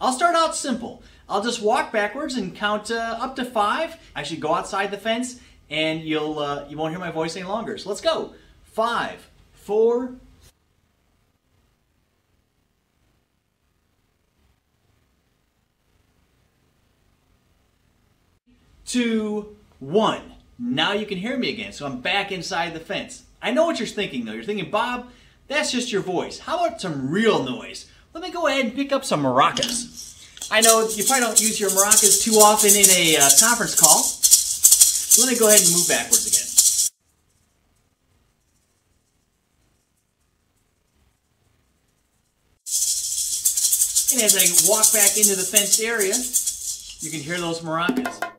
I'll start out simple. I'll just walk backwards and count up to 5. Actually, go outside the fence and you won't hear my voice any longer. So let's go. 5, 4. Two, one. Now you can hear me again, so I'm back inside the fence. I know what you're thinking, though. You're thinking, Bob, that's just your voice. How about some real noise? Let me go ahead and pick up some maracas. I know you probably don't use your maracas too often in a conference call. So let me go ahead and move backwards again. And as I walk back into the fenced area, you can hear those maracas.